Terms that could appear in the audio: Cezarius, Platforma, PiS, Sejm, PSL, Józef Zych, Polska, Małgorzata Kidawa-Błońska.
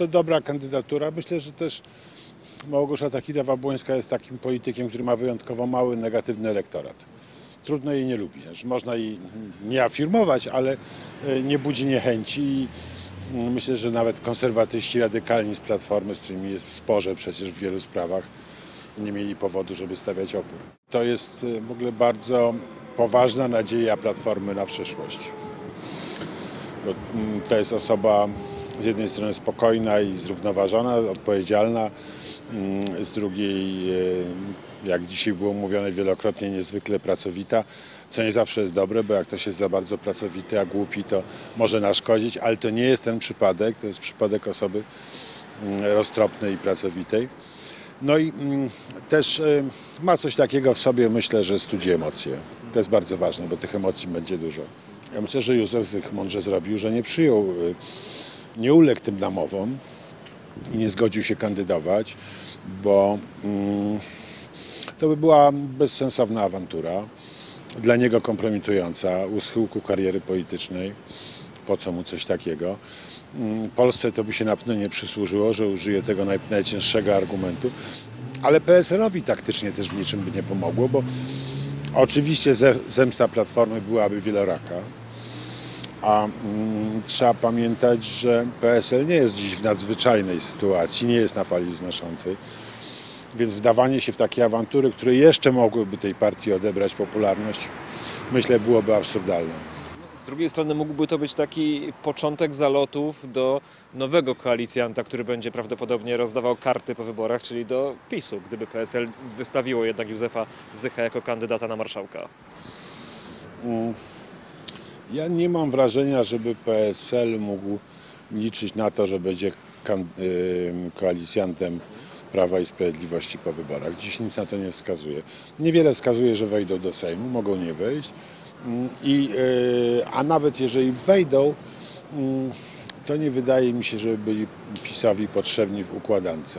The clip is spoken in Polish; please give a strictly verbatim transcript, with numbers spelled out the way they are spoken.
to dobra kandydatura. Myślę, że też Małgorzata Kidawa-Błońska jest takim politykiem, który ma wyjątkowo mały, negatywny elektorat. Trudno jej nie lubić. Można jej nie afirmować, ale nie budzi niechęci. I myślę, że nawet konserwatyści radykalni z Platformy, z którymi jest w sporze przecież w wielu sprawach, nie mieli powodu, żeby stawiać opór. To jest w ogóle bardzo poważna nadzieja Platformy na przyszłość. Bo to jest osoba z jednej strony spokojna i zrównoważona, odpowiedzialna, z drugiej, jak dzisiaj było mówione wielokrotnie, niezwykle pracowita, co nie zawsze jest dobre, bo jak ktoś jest za bardzo pracowity, a głupi, to może naszkodzić, ale to nie jest ten przypadek, to jest przypadek osoby roztropnej i pracowitej. No i też ma coś takiego w sobie, myślę, że studzi emocje. To jest bardzo ważne, bo tych emocji będzie dużo. Ja myślę, że Józef Zych mądrze zrobił, że nie przyjął, nie uległ tym namowom i nie zgodził się kandydować, bo to by była bezsensowna awantura, dla niego kompromitująca, u schyłku kariery politycznej. Po co mu coś takiego? Polsce to by się na pewno nie przysłużyło, że użyję tego naj, najcięższego argumentu, ale P S L-owi taktycznie też w niczym by nie pomogło, bo oczywiście zemsta Platformy byłaby wieloraka, a mm, trzeba pamiętać, że P S L nie jest dziś w nadzwyczajnej sytuacji, nie jest na fali wznoszącej, więc wdawanie się w takie awantury, które jeszcze mogłyby tej partii odebrać popularność, myślę, byłoby absurdalne. Z drugiej strony mógłby to być taki początek zalotów do nowego koalicjanta, który będzie prawdopodobnie rozdawał karty po wyborach, czyli do PiS-u, gdyby P S L wystawiło jednak Józefa Zycha jako kandydata na marszałka. Ja nie mam wrażenia, żeby P S L mógł liczyć na to, że będzie koalicjantem Prawa i Sprawiedliwości po wyborach. Dziś nic na to nie wskazuje. Niewiele wskazuje, że wejdą do Sejmu, mogą nie wejść. I, a nawet jeżeli wejdą, to nie wydaje mi się, żeby byli PiS-owi potrzebni w układance.